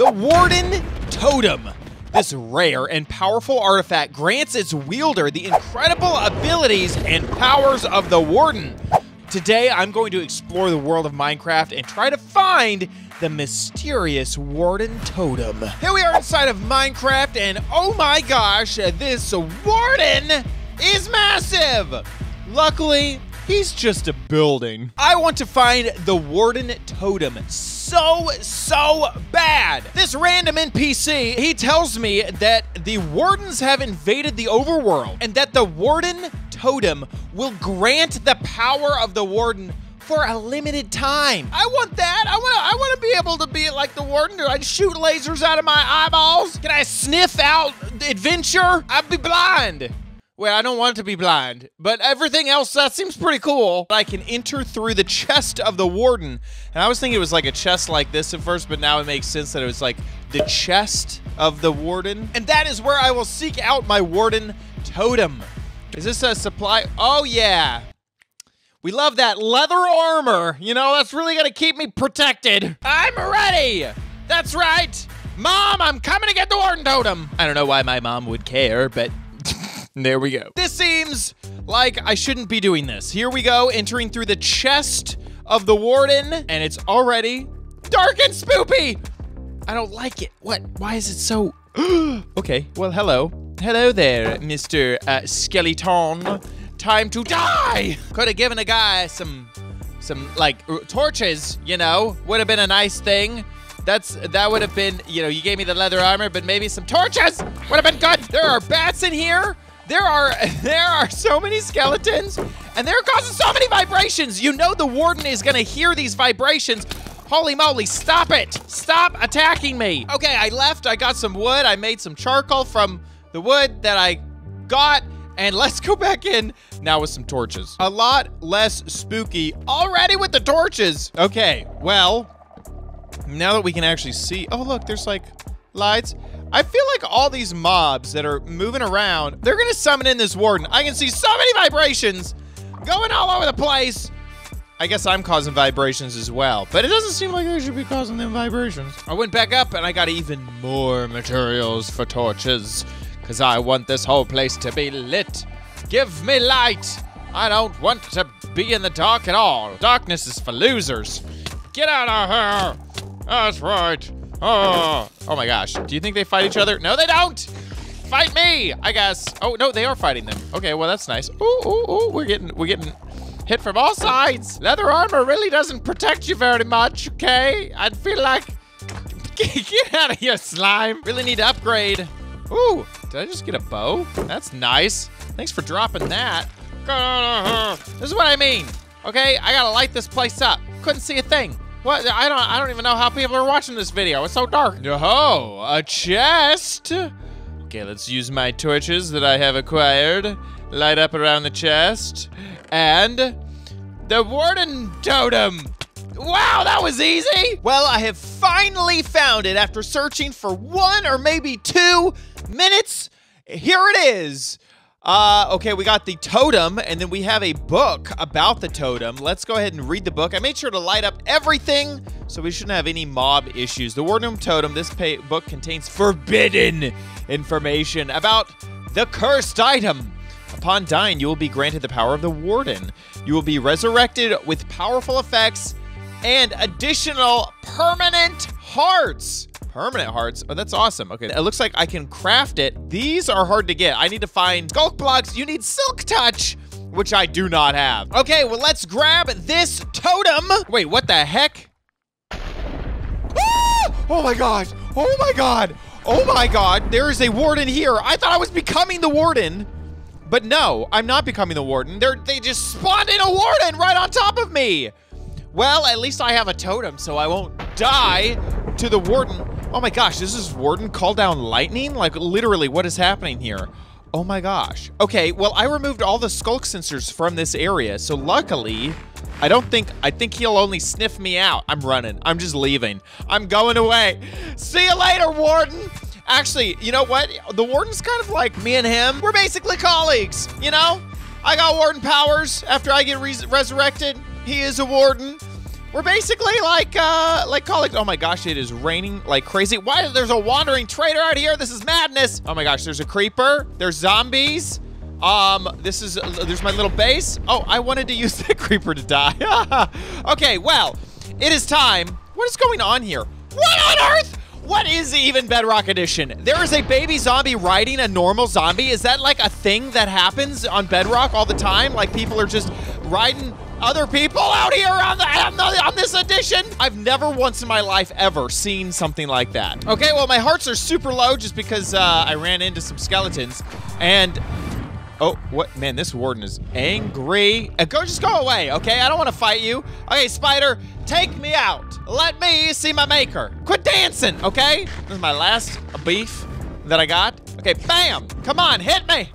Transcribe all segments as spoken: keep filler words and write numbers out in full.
the Warden Totem. This rare and powerful artifact grants its wielder the incredible abilities and powers of the Warden. Today, I'm going to explore the world of Minecraft and try to find the mysterious Warden Totem. Here we are inside of Minecraft, and oh my gosh, this Warden is massive! Luckily, he's just a building. I want to find the Warden Totem so, so bad. This random N P C, he tells me that the Wardens have invaded the overworld and that the Warden Totem will grant the power of the Warden for a limited time. I want that. I want I want to be able to be like the Warden. Do I shoot lasers out of my eyeballs? Can I sniff out adventure? I'd be blind. Well, I don't want to be blind, but everything else, that seems pretty cool. I can enter through the chest of the Warden. And I was thinking it was like a chest like this at first, but now it makes sense that it was like the chest of the Warden. And that is where I will seek out my Warden Totem. Is this a supply? Oh yeah. We love that leather armor. You know, that's really gonna keep me protected. I'm ready. That's right. Mom, I'm coming to get the Warden Totem. I don't know why my mom would care, but there we go. This seems like I shouldn't be doing this. Here we go, entering through the chest of the Warden, and it's already dark and spoopy. I don't like it. What? Why is it so? Okay, well, hello. Hello there, Mister Uh, Skeleton. Time to die! Could have given a guy some, some like, torches, you know? Would have been a nice thing. That's, that would have been, you know, you gave me the leather armor, but maybe some torches would have been good. There are bats in here. There are there are so many skeletons, and they're causing so many vibrations. You know the Warden is gonna hear these vibrations. Holy moly, stop it. Stop attacking me. Okay, I left, I got some wood. I made some charcoal from the wood that I got, and let's go back in now with some torches. A lot less spooky already with the torches. Okay, well, now that we can actually see, oh look, there's like lights. I feel like all these mobs that are moving around, they're gonna summon in this Warden. I can see so many vibrations going all over the place. I guess I'm causing vibrations as well, but it doesn't seem like I should be causing them vibrations. I went back up and I got even more materials for torches because I want this whole place to be lit. Give me light. I don't want to be in the dark at all. Darkness is for losers. Get out of here. That's right. Oh, oh my gosh. Do you think they fight each other? No, they don't. Fight me, I guess. Oh, no, they are fighting them. Okay, well, that's nice. Ooh, ooh, ooh, we're getting, we're getting hit from all sides. Leather armor really doesn't protect you very much, okay? I'd feel like, get out of here, slime. Really need to upgrade. Ooh, did I just get a bow? That's nice. Thanks for dropping that. This is what I mean, okay? I gotta light this place up. Couldn't see a thing. What? I don't I don't even know how people are watching this video. It's so dark. Oh, a chest. Okay, let's use my torches that I have acquired. Light up around the chest. And the Warden Totem. Wow, that was easy. Well, I have finally found it after searching for one or maybe two minutes. Here it is. Uh, okay, we got the totem, and then we have a book about the totem. Let's go ahead and read the book. I made sure to light up everything, so we shouldn't have any mob issues. The Warden Totem, this pay book contains forbidden information about the cursed item. Upon dying, you will be granted the power of the Warden. You will be resurrected with powerful effects and additional permanent hearts. Permanent hearts. Oh, that's awesome. Okay, it looks like I can craft it. These are hard to get. I need to find Skulk Blocks. You need Silk Touch, which I do not have. Okay, well, let's grab this totem. Wait, what the heck? Ah! Oh my God. Oh my God. Oh my God. There is a Warden here. I thought I was becoming the Warden, but no, I'm not becoming the Warden. They're, they just spawned in a Warden right on top of me. Well, at least I have a totem, so I won't die to the Warden. Oh my gosh, does this Warden call down lightning? Like literally, what is happening here? Oh my gosh. Okay, well, I removed all the skulk sensors from this area. So luckily, I don't think, I think he'll only sniff me out. I'm running, I'm just leaving. I'm going away. See you later, Warden. Actually, you know what? The Warden's kind of like me and him. We're basically colleagues, you know? I got Warden powers after I get res resurrected. He is a Warden. We're basically like, uh, like colleagues. Oh my gosh, it is raining like crazy. Why? There's a wandering trader out here. This is madness. Oh my gosh, there's a creeper. There's zombies. Um, this is, there's my little base. Oh, I wanted to use the creeper to die. Okay, well, it is time. What is going on here? What on earth? What is even Bedrock Edition? There is a baby zombie riding a normal zombie. Is that like a thing that happens on Bedrock all the time? Like people are just riding other people out here on, the, on, the, on this edition? I've never once in my life ever seen something like that. Okay, well, my hearts are super low just because uh, I ran into some skeletons and... Oh, what? Man, this warden is angry. Uh, go, just go away, okay? I don't want to fight you. Okay, spider, take me out. Let me see my maker. Quit dancing, okay? This is my last beef that I got. Okay, bam. Come on, hit me.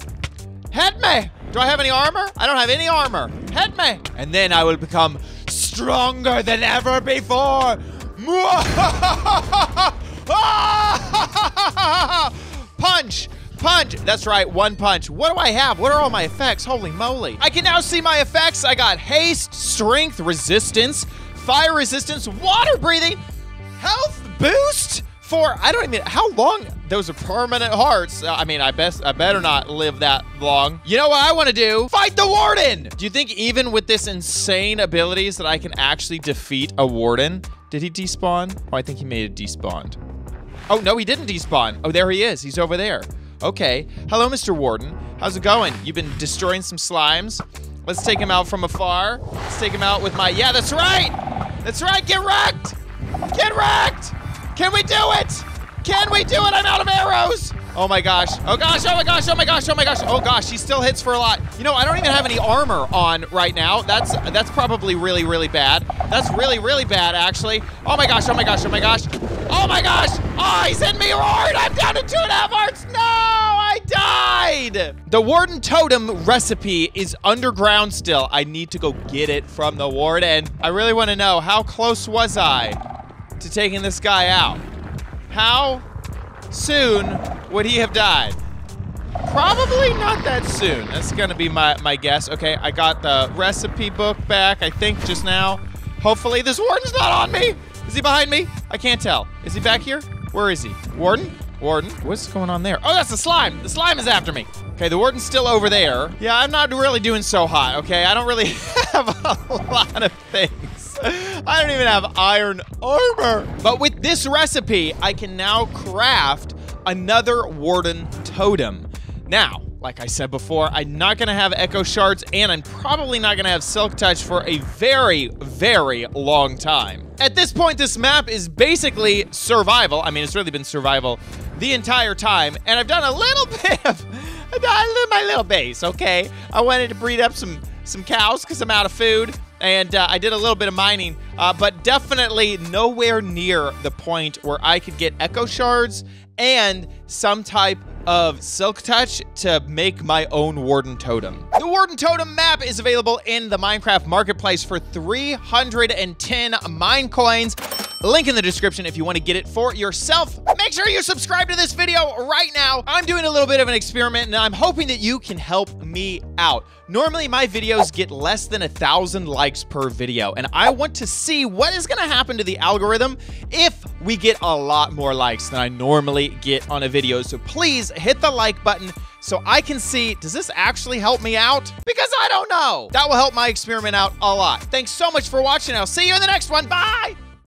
Hit me. Do I have any armor? I don't have any armor. Hit me. And then I will become stronger than ever before. Punch. Punch. That's right, one punch. What do I have? What are all my effects? Holy moly. I can now see my effects. I got haste, strength, resistance, fire resistance, water breathing, health boost for, I don't even, how long? Those are permanent hearts. I mean, I best, I better not live that long. You know what I want to do? Fight the warden. Do you think even with this insane abilities that I can actually defeat a warden? Did he despawn? Oh, I think he made it despawned. Oh, no, he didn't despawn. Oh, there he is. He's over there. Okay, hello, Mister Warden. How's it going? You've been destroying some slimes. Let's take him out from afar. Let's take him out with my, yeah, that's right. That's right, get wrecked. Get wrecked. Can we do it? Can we do it? I'm out of arrows. Oh my gosh. Oh gosh, oh my gosh, oh my gosh, oh my gosh. Oh gosh, he still hits for a lot. You know, I don't even have any armor on right now. That's that's probably really, really bad. That's really, really bad, actually. Oh my gosh, oh my gosh, oh my gosh. Oh my gosh! Oh, he's in me hard! I'm down to two and a half hearts! No, I died! The Warden Totem recipe is underground still. I need to go get it from the Warden. I really want to know, how close was I to taking this guy out? How soon would he have died? Probably not that soon. That's gonna be my, my guess. Okay, I got the recipe book back, I think, just now. Hopefully, this warden's not on me. Is he behind me? I can't tell. Is he back here? Where is he? Warden? Warden? What's going on there? Oh, that's the slime. The slime is after me. Okay, the warden's still over there. Yeah, I'm not really doing so hot, okay? I don't really have a lot of things. I don't even have iron armor. But with this recipe, I can now craft another warden totem. Now, like I said before, I'm not gonna have Echo Shards, and I'm probably not gonna have Silk Touch for a very, very long time. At this point, this map is basically survival. I mean, it's really been survival the entire time, and I've done a little bit of my little base, okay? I wanted to breed up some, some cows because I'm out of food, and uh, I did a little bit of mining, uh, but definitely nowhere near the point where I could get Echo Shards and some type of Silk Touch to make my own Warden Totem. The Warden Totem map is available in the Minecraft Marketplace for three hundred ten Minecoins. Link in the description if you want to get it for yourself. Make sure you subscribe to this video right now. I'm doing a little bit of an experiment and I'm hoping that you can help me out. Normally my videos get less than a thousand likes per video and I want to see what is gonna happen to the algorithm if we get a lot more likes than I normally get on a video. So please hit the like button so I can see, does this actually help me out? Because I don't know. That will help my experiment out a lot. Thanks so much for watching. I'll see you in the next one. Bye.